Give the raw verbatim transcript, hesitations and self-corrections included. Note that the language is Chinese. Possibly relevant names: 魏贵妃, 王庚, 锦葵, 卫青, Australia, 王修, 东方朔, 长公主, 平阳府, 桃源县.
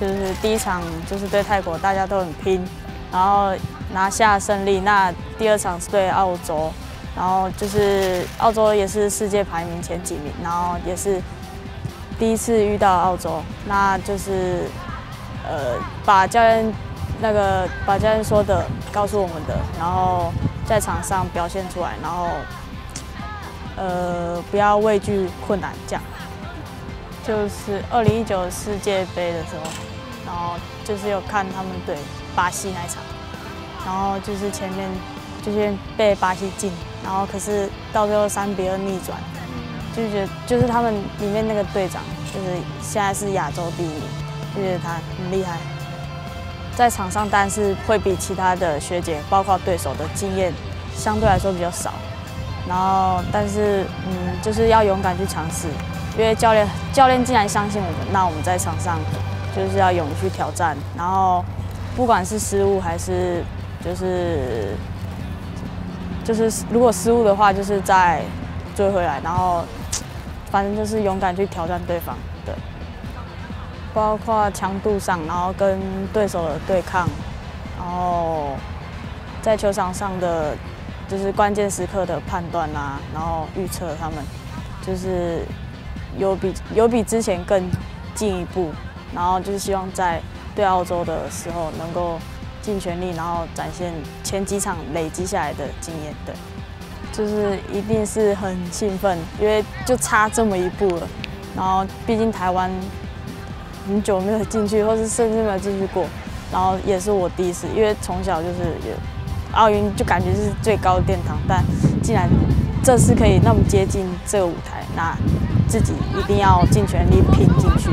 就是第一场就是对泰国，大家都很拼，然后拿下胜利。那第二场是对澳洲，然后就是澳洲也是世界排名前几名，然后也是第一次遇到澳洲，那就是呃把教练那个把教练说的告诉我们的，然后在场上表现出来，然后。 呃，不要畏惧困难，这样。就是二零一九世界杯的时候，然后就是有看他们对巴西那一场，然后就是前面就是被巴西进，然后可是到最后三比二逆转，就觉得就是他们里面那个队长，就是现在是亚洲第一名，就觉得他很厉害。在场上，但是会比其他的学姐，包括对手的经验，相对来说比较少。 然后，但是，嗯，就是要勇敢去尝试，因为教练教练既然相信我们，那我们在场上就是要勇于去挑战。然后，不管是失误还是就是就是如果失误的话，就是再追回来。然后，反正就是勇敢去挑战对方，对，包括强度上，然后跟对手的对抗，然后在球场上的。 就是关键时刻的判断啊，然后预测他们，就是有比有比之前更进一步，然后就是希望在对澳洲的时候能够尽全力，然后展现前几场累积下来的经验。对，就是一定是很兴奋，因为就差这么一步了。然后毕竟台湾很久没有进去，或是甚至没有进去过，然后也是我第一次，因为从小就是有。 奥运就感觉是最高的殿堂，但既然这次可以那么接近这个舞台，那自己一定要尽全力拼进去。